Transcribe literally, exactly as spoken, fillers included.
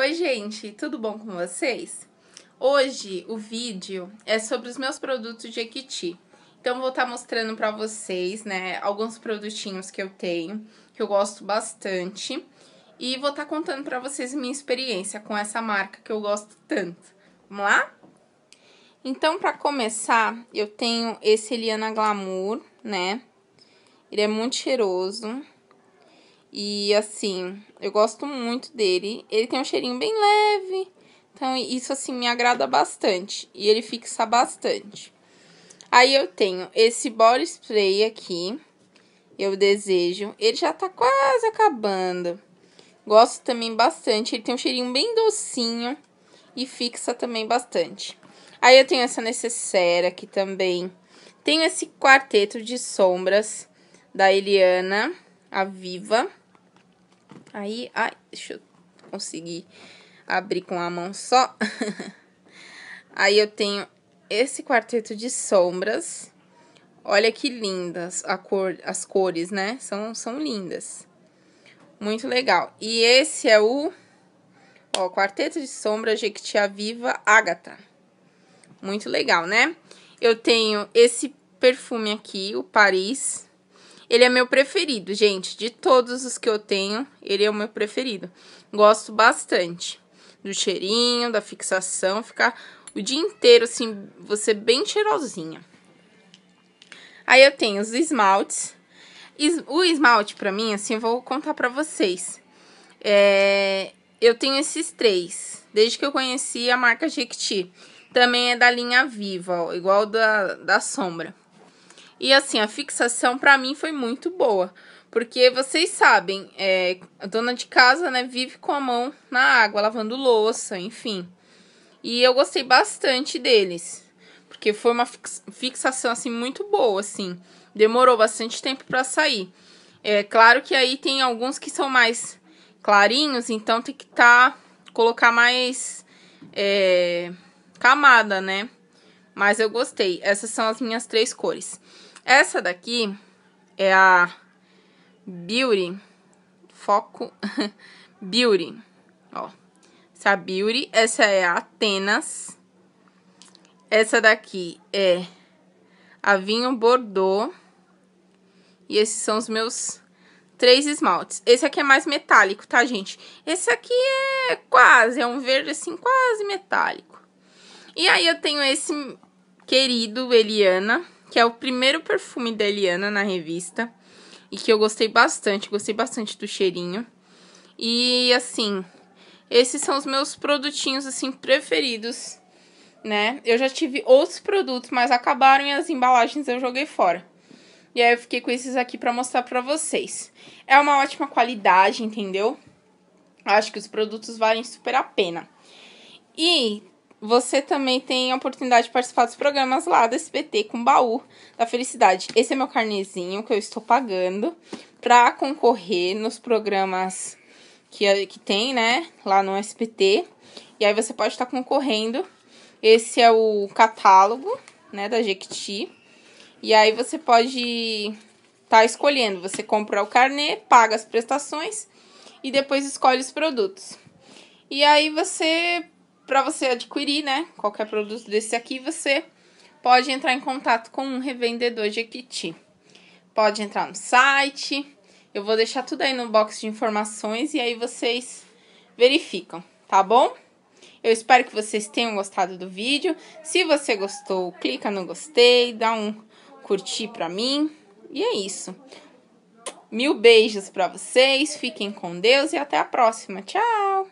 Oi gente, tudo bom com vocês? Hoje o vídeo é sobre os meus produtos de Jequiti. Então vou estar tá mostrando pra vocês, né, alguns produtinhos que eu tenho, que eu gosto bastante. E vou estar tá contando pra vocês minha experiência com essa marca que eu gosto tanto. Vamos lá? Então pra começar, eu tenho esse Eliana Glamour, né? Ele é muito cheiroso. E assim, eu gosto muito dele, ele tem um cheirinho bem leve, então isso assim me agrada bastante e ele fixa bastante. Aí eu tenho esse body spray aqui, eu desejo, ele já tá quase acabando, gosto também bastante, ele tem um cheirinho bem docinho e fixa também bastante. Aí eu tenho essa necessaire aqui também, tenho esse quarteto de sombras da Eliana, a Viva. Aí, ai, deixa eu conseguir abrir com a mão só. Aí eu tenho esse quarteto de sombras. Olha que lindas a cor, as cores, né? São, são lindas. Muito legal. E esse é o ó, quarteto de sombras Jequiti Viva Ágata. Muito legal, né? Eu tenho esse perfume aqui, o Paris. Ele é meu preferido, gente, de todos os que eu tenho, ele é o meu preferido. Gosto bastante do cheirinho, da fixação, ficar o dia inteiro, assim, você bem cheirosinha. Aí eu tenho os esmaltes. O esmalte, pra mim, assim, eu vou contar pra vocês. É, eu tenho esses três, desde que eu conheci a marca Jequiti. Também é da linha Viva, ó, igual da, da sombra. E assim, a fixação pra mim foi muito boa, porque vocês sabem, é, a dona de casa, né, vive com a mão na água, lavando louça, enfim. E eu gostei bastante deles, porque foi uma fixação, assim, muito boa, assim. Demorou bastante tempo pra sair. É claro que aí tem alguns que são mais clarinhos, então tem que tá, colocar mais é, camada, né? Mas eu gostei. Essas são as minhas três cores. Essa daqui é a Beauty Foco. Beauty. Ó. Essa é a Beauty. Essa é a Atenas. Essa daqui é a Vinho Bordeaux. E esses são os meus três esmaltes. Esse aqui é mais metálico, tá, gente? Esse aqui é quase, é um verde assim, quase metálico. E aí eu tenho esse querido Eliana, que é o primeiro perfume da Eliana na revista. E que eu gostei bastante, gostei bastante do cheirinho. E, assim, esses são os meus produtinhos, assim, preferidos, né? Eu já tive outros produtos, mas acabaram e as embalagens eu joguei fora. E aí eu fiquei com esses aqui pra mostrar pra vocês. É uma ótima qualidade, entendeu? Acho que os produtos valem super a pena. E você também tem a oportunidade de participar dos programas lá da S B T com o Baú da Felicidade. Esse é meu carnezinho que eu estou pagando para concorrer nos programas que, que tem, né? Lá no S B T. E aí você pode estar concorrendo. Esse é o catálogo, né? Da Jequiti. E aí você pode estar escolhendo. Você compra o carnê, paga as prestações e depois escolhe os produtos. E aí você... Para você adquirir, né, qualquer produto desse aqui, você pode entrar em contato com um revendedor Jequiti. Pode entrar no site, eu vou deixar tudo aí no box de informações e aí vocês verificam, tá bom? Eu espero que vocês tenham gostado do vídeo. Se você gostou, clica no gostei, dá um curtir pra mim e é isso. Mil beijos pra vocês, fiquem com Deus e até a próxima. Tchau!